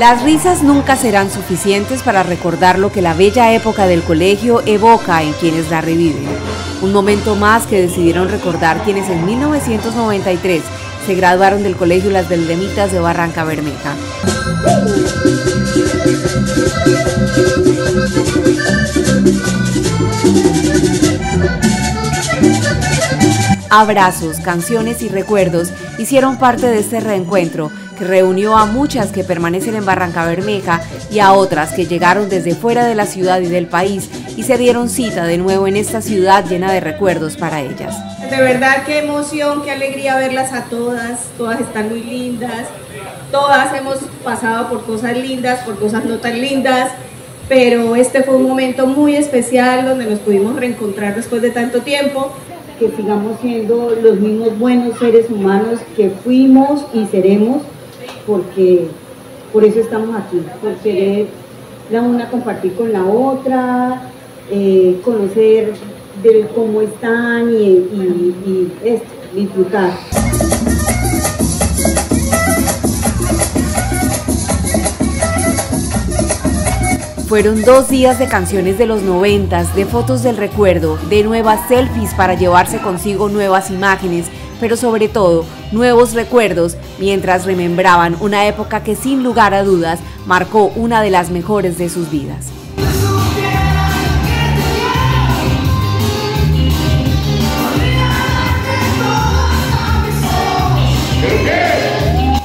Las risas nunca serán suficientes para recordar lo que la bella época del colegio evoca en quienes la reviven. Un momento más que decidieron recordar quienes en 1993 se graduaron del Colegio Las Bethlemitas de Barrancabermeja. Abrazos, canciones y recuerdos hicieron parte de este reencuentro que reunió a muchas que permanecen en Barrancabermeja y a otras que llegaron desde fuera de la ciudad y del país y se dieron cita de nuevo en esta ciudad llena de recuerdos para ellas. De verdad, qué emoción, qué alegría verlas a todas. Todas están muy lindas, todas hemos pasado por cosas lindas, por cosas no tan lindas, pero este fue un momento muy especial donde nos pudimos reencontrar después de tanto tiempo. Que sigamos siendo los mismos buenos seres humanos que fuimos y seremos, porque por eso estamos aquí, por querer la una compartir con la otra, conocer de cómo están y esto, disfrutar. Fueron 2 días de canciones de los 90, de fotos del recuerdo, de nuevas selfies para llevarse consigo nuevas imágenes, pero sobre todo nuevos recuerdos mientras remembraban una época que sin lugar a dudas marcó una de las mejores de sus vidas.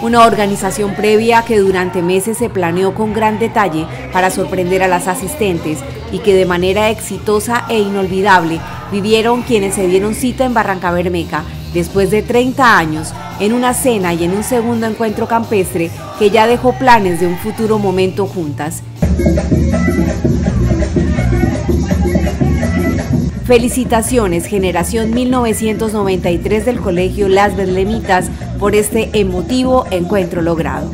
Una organización previa que durante meses se planeó con gran detalle para sorprender a las asistentes y que de manera exitosa e inolvidable vivieron quienes se dieron cita en Barrancabermeja después de 30 años en una cena y en un segundo encuentro campestre que ya dejó planes de un futuro momento juntas. Felicitaciones, generación 1993 del Colegio Las Bethlemitas, por este emotivo encuentro logrado.